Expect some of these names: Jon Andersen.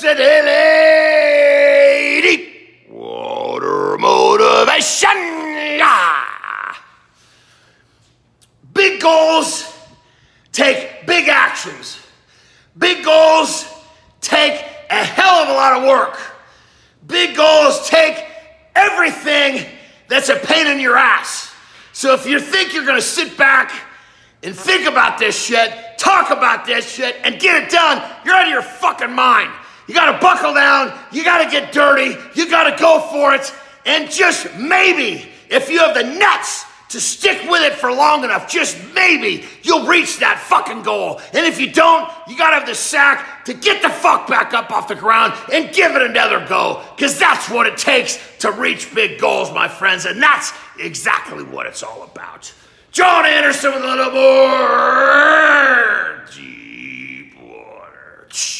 city lady. Water motivation. Yeah. Big goals take big actions. Big goals take a hell of a lot of work. Big goals take everything that's a pain in your ass. So if you think you're gonna sit back and think about this shit, talk about this shit, and get it done, you're out of your fucking mind. You gotta buckle down, you gotta get dirty, you gotta go for it, and just maybe, if you have the nuts to stick with it for long enough, just maybe you'll reach that fucking goal. And if you don't, you gotta have the sack to get the fuck back up off the ground and give it another go, because that's what it takes to reach big goals, my friends, and that's exactly what it's all about. Jon Andersen with a little more deep water.